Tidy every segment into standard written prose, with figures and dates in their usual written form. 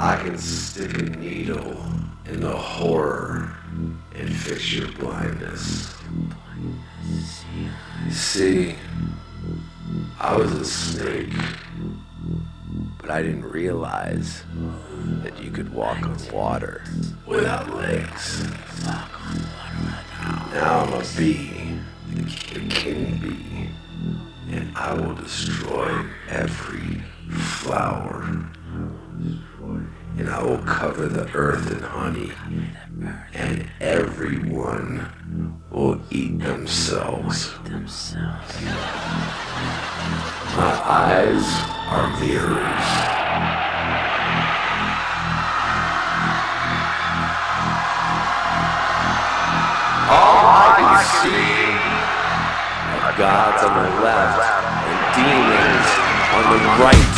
I can stick a needle in the horror and fix your blindness. See, I was a snake, but I didn't realize that you could walk on water without legs. Now I'm a bee, a king bee, and I will destroy every flower. And I will cover the earth in honey, and everyone will eat themselves. My eyes are mirrors. All I can see are gods on the left and demons on the right.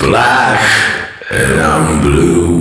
Black and I'm blue.